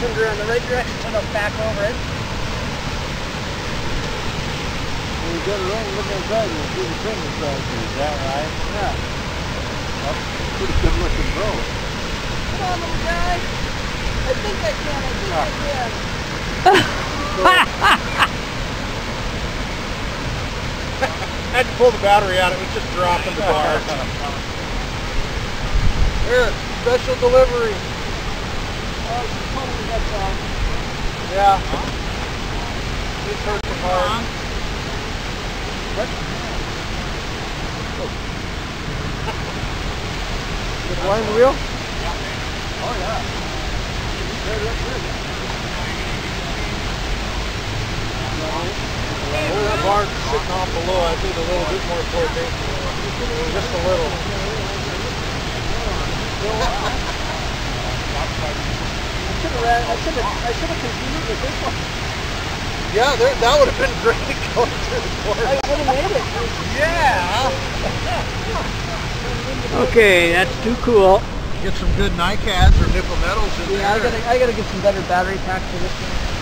turned around the right direction, went up back over it. When you get it over, look inside, you'll see the finger size. Is that right? Yeah. That's a pretty good looking boat. Come on, little guy. I think I can. I think I can. I had to pull the battery out. It was just dropping the bar. Here, special delivery. Yeah. Huh? It hurts the bar. What? Oh. The blind wheel? Yeah. Oh, yeah. Right up here. No. Well, that bar's sitting off below. I need a little bit more coordination. Just a little. I should have continued with this one. Yeah, that would have been great to go through the course. I would have made it. Yeah. Okay, that's too cool. Get some good NICADs or nickel metals in there. Yeah, I gotta get some better battery packs for this one.